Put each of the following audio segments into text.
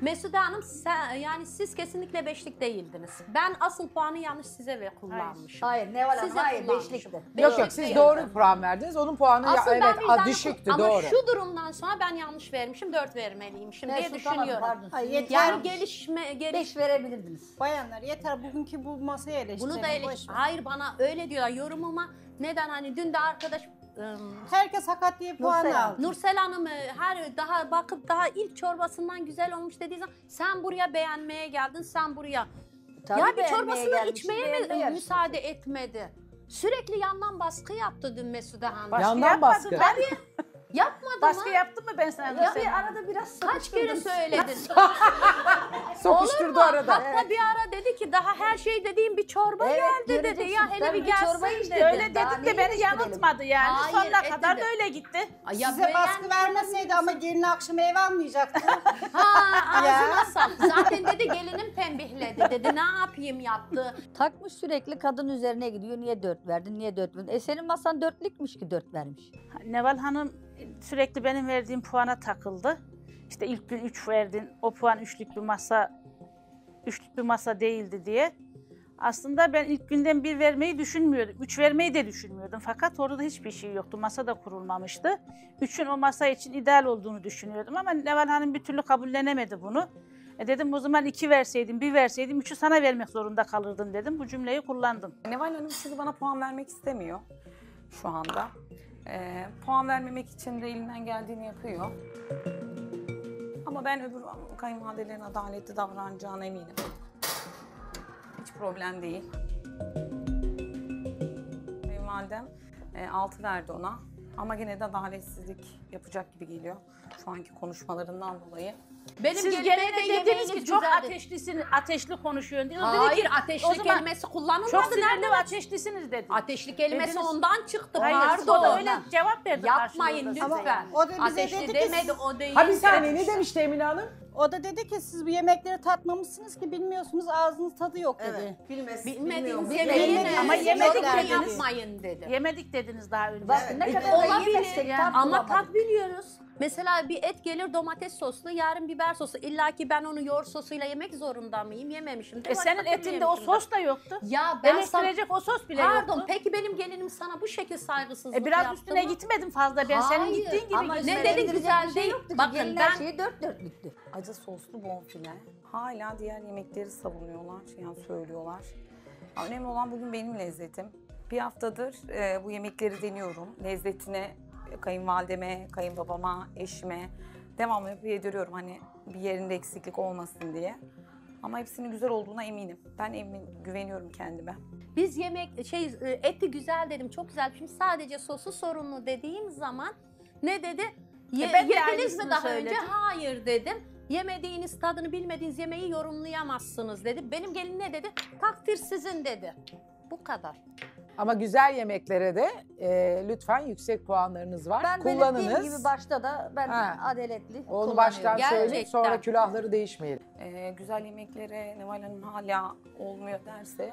Mesude Hanım, yani siz kesinlikle beşlik değildiniz. Ben asıl puanı yanlış size kullanmışım. Hayır, Neval Hanım, hayır, beşlikti. Yok yok, siz doğru puan verdiniz, onun puanı evet, düşüktü, ama doğru. Ama şu durumdan sonra ben yanlış vermişim, 4 vermeliymişim diye düşünüyorum. Pardon, hayır, yani beş verebilirdiniz. Bayanlar yeter, bugünkü bu masayı eleştirelim. Bunu da eleştirelim. Hayır, bana öyle diyorlar yorumuma. Neden hani dün de arkadaş... Herkes hakat diye puan aldı. Nursel Hanım her daha bakıp daha ilk çorbasından güzel olmuş dediği zaman sen buraya beğenmeye geldin, sen buraya. Tabii ya, bir çorbasını içmeye mi müsaade etmedi? Sürekli yandan baskı yaptı dün Mesude Hanım. Yandan baskı. Tabii. Yapmadım. Baskı yaptın mı ben sana? Ya bir arada biraz sıkıştırdım. Kaç kere söyledin? Sokuşturdu arada. Hatta evet, bir ara dedi ki daha her şey dediğim bir çorba evet, geldi dedi. Ya hele bir gelsin. Dedi. Öyle dedim de beni yanıltmadı yani. Hayır, sonuna kadar da öyle gitti. Ya size baskı vermeseydi ama gelin akşam eve almayacaktı. Ağzına sap. Zaten dedi gelinim tembihledi. Dedi ne yapayım yaptı. Takmış sürekli kadın üzerine gidiyor. Niye 4 verdin? Niye 4 verdin? Senin masan 4'lükmüş ki 4 vermiş. Neval Hanım sürekli benim verdiğim puana takıldı. İşte ilk gün 3 verdin, o puan 3'lük bir masa, 3'lük bir masa değildi diye. Aslında ben ilk günden 1 vermeyi düşünmüyordum, 3 vermeyi de düşünmüyordum. Fakat orada hiçbir şey yoktu, masa da kurulmamıştı. 3'ün o masa için ideal olduğunu düşünüyordum ama Neval Hanım bir türlü kabullenemedi bunu. Dedim o zaman 2 verseydim, 1 verseydim 3'ü sana vermek zorunda kalırdın dedim. Bu cümleyi kullandım. Neval Hanım şimdi bana puan vermek istemiyor şu anda. Puan vermemek için de elinden geldiğini yapıyor. Ama ben öbür kayınvalidelerin adaletli davranacağına eminim. Hiç problem değil. Kayınvalidem 6 verdi ona. Ama yine de adaletsizlik yapacak gibi geliyor şu anki konuşmalarından dolayı. Benim siz gene de yediniz ki çok ateşlisiniz, ateşli konuşuyorsun diye. Hayır, ateşli kelimesi kullanılmadı. Çok sinirli ve ateşlisiniz dedi. Ateşli kelimesi dediniz, ondan çıktı. Hayır, pardon. O da öyle cevap verdi. Yapmayın lütfen. O da bize ateşli dedi demedi, o değil. Ha bir saniye, ne demişti Emine Hanım? O da dedi ki siz bu yemekleri tatmamışsınız ki bilmiyorsunuz, ağzınız tadı yok dedi. Evet. Bilmediğiniz yemeği ama yemedik dediniz. Yapmayın dedi. Yemedik dediniz daha önce. Evet. Ne kadar yemesek yani, ama tat biliyoruz. Mesela bir et gelir domates soslu, yarın biber sosu. İlla ki ben onu yoğurt sosuyla yemek zorunda mıyım? Yememişim. Senin etinde o sos da yoktu. Ya ben eleştirecek o sos bile yoktu. Pardon, peki benim gelinim sana bu şekilde saygısızlık yaptı. Biraz üstüne gitmedim fazla ben. Hayır, senin gittiğin gibi. Ama ne dedin, güzel değil. Bakın gelinler ben... şeyi 4 dörtlüktü. Acı soslu bonfile. Hala diğer yemekleri savunuyorlar, yani söylüyorlar. Önemli olan bugün benim lezzetim. Bir haftadır bu yemekleri deniyorum. Lezzetine kayınvalideme, kayınbabama, eşime devamlı yapıp yediriyorum, hani bir yerinde eksiklik olmasın diye. Ama hepsinin güzel olduğuna eminim. Ben güveniyorum kendime. Biz yemek eti güzel dedim, çok güzel. Şimdi sadece sosu sorunlu dediğim zaman ne dedi? Yediniz mi daha önce? Hayır dedim. Yemediğiniz, tadını bilmediğiniz yemeği yorumlayamazsınız dedi. Benim gelin ne dedi? Takdir sizin dedi. Bu kadar. Ama güzel yemeklere de lütfen yüksek puanlarınız var. Ben belirttiğim gibi başta da ben adaletli kullanıyorum. Onu baştan söyleyip sonra külahları değişmeyelim. Güzel yemeklere Neval Hanım hala olmuyor derse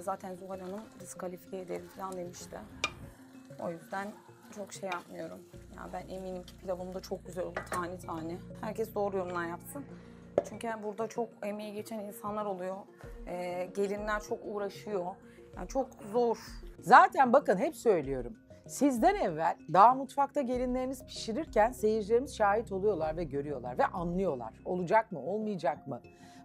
zaten Zuhal Hanım diskalifiye ederim falan demişti. O yüzden çok şey yapmıyorum. Ya ben eminim ki pilavım da çok güzel oldu tane tane. Herkes doğru yorumlar yapsın. Çünkü burada çok emeği geçen insanlar oluyor. Gelinler çok uğraşıyor. Yani çok zor. Zaten bakın hep söylüyorum. Sizden evvel daha mutfakta gelinleriniz pişirirken seyircilerimiz şahit oluyorlar ve görüyorlar ve anlıyorlar. Olacak mı, olmayacak mı?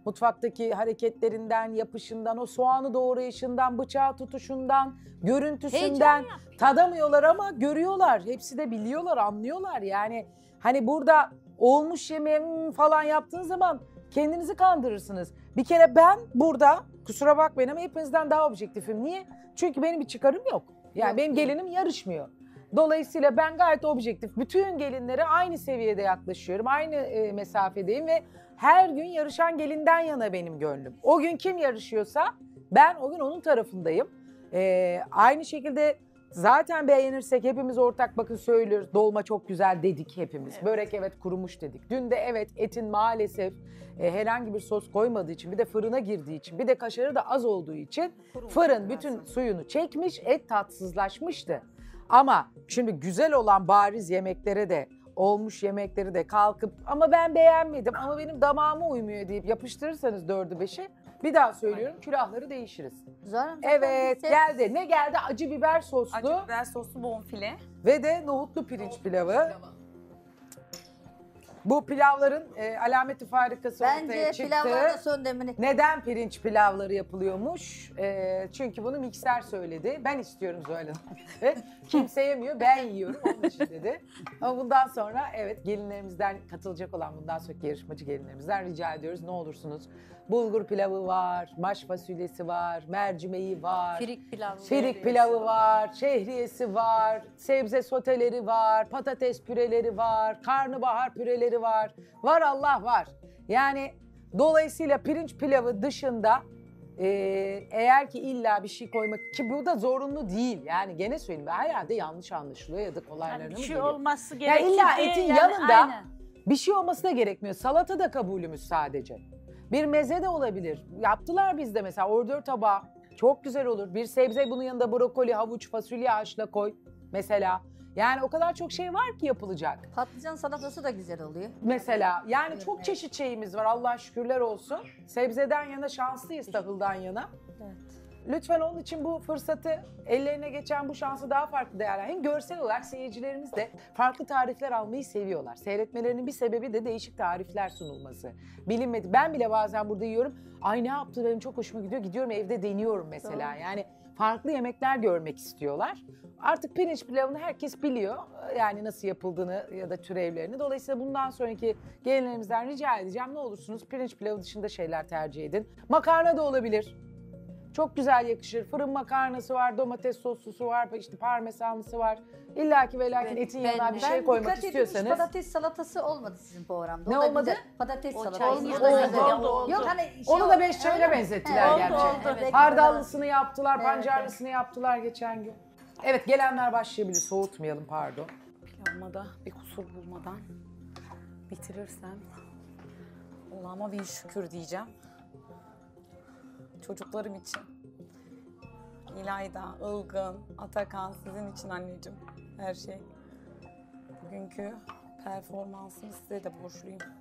Mutfaktaki hareketlerinden, yapışından, o soğanı doğrayışından, bıçağı tutuşundan, görüntüsünden tadamıyorlar ama görüyorlar. Hepsi de biliyorlar, anlıyorlar. Yani hani burada olmuş yemeğim falan yaptığınız zaman kendinizi kandırırsınız. Bir kere ben burada, kusura bakmayın ama hepinizden daha objektifim. Niye? Çünkü benim bir çıkarım yok. Yani yok, benim gelinim yarışmıyor. Dolayısıyla ben gayet objektif. Bütün gelinlere aynı seviyede yaklaşıyorum. Aynı mesafedeyim ve her gün yarışan gelinden yana benim gönlüm. O gün kim yarışıyorsa ben o gün onun tarafındayım. Aynı şekilde zaten beğenirsek hepimiz ortak, bakın söylüyoruz. Dolma çok güzel dedik hepimiz. Evet. Börek evet kurumuş dedik. Dün de evet etin maalesef herhangi bir sos koymadığı için, bir de fırına girdiği için, bir de kaşarı da az olduğu için fırın bütün suyunu çekmiş, et tatsızlaşmıştı. Ama şimdi güzel olan bariz yemeklere de olmuş yemekleri de kalkıp ama ben beğenmedim ama benim damağıma uymuyor deyip yapıştırırsanız 4'ü 5'i bir daha söylüyorum külahları değişiriz. Zaten evet geldi. Ne geldi? Acı biber soslu. Acı biber soslu bonfile. Ve de nohutlu pirinç pilavı. Bu pilavların alameti farikası ortaya çıktı. Bence pilavların son demini. Neden pirinç pilavları yapılıyormuş? Çünkü bunu mikser söyledi. Ben istiyorum Zuhal Hanım. Kimse yemiyor, ben yiyorum onun için dedi. Ama bundan sonra evet gelinlerimizden katılacak olan bundan sonraki yarışmacı gelinlerimizden rica ediyoruz. Ne olursunuz bulgur pilavı var, maş fasulyesi var, mercimeği var. Firik pilavı. Firik pilavı var, şehriyesi var, sebze soteleri var, patates püreleri var, karnabahar püreleri var. Var Allah var. Yani dolayısıyla pirinç pilavı dışında eğer ki illa bir şey koymak ki bu da zorunlu değil. Yani gene söyleyeyim herhalde yanlış anlaşılıyor ya da kolaylarına yani bir şey geliyor. Olması gerekiyor. Yani illa etin yani yanında aynen. Bir şey olması da gerekmiyor. Salata da kabulümüz sadece. Bir meze de olabilir. Yaptılar bizde mesela ordör tabağı çok güzel olur. Bir sebze bunun yanında brokoli, havuç, fasulye haşla koy mesela. Yani o kadar çok şey var ki yapılacak. Patlıcan salatası da güzel oluyor. Mesela yani evet, çok evet. Çeşit şeyimiz var Allah şükürler olsun. Sebzeden yana şanslıyız tahıldan yana. Evet. Lütfen onun için bu fırsatı ellerine geçen bu şansı daha farklı değerlendirin. Hem görsel olarak seyircilerimiz de farklı tarifler almayı seviyorlar. Seyretmelerinin bir sebebi de değişik tarifler sunulması. Bilinmedi. Ben bile bazen burada yiyorum. Ay ne yaptı benim çok hoşuma gidiyor. Gidiyorum evde deniyorum mesela. Yani farklı yemekler görmek istiyorlar. Artık pirinç pilavını herkes biliyor. Yani nasıl yapıldığını ya da türevlerini. Dolayısıyla bundan sonraki gelinlerimizden rica edeceğim. Ne olursunuz pirinç pilavı dışında şeyler tercih edin. Makarna da olabilir. Çok güzel yakışır. Fırın makarnası var, domates soslusu var, işte parmesanlısı var. İlla ki ve lakin etin yanına bir şey koymak istiyorsanız. Ben patates salatası olmadı sizin programda. Ne olmadı? Patates salatası. Oldu. Yok, hani şey onu da 5 çayla benzettiler gerçekten. Hardallısını yaptılar, pancarlısını yaptılar geçen gün. Evet gelenler başlayabilir. Soğutmayalım pardon. Pilavmada bir kusur bulmadan bitirirsem olama bir şükür diyeceğim. Çocuklarım için. İlayda, Ilgın, Atakan sizin için anneciğim. Her şey. Bugünkü performansımı size de borçluyum.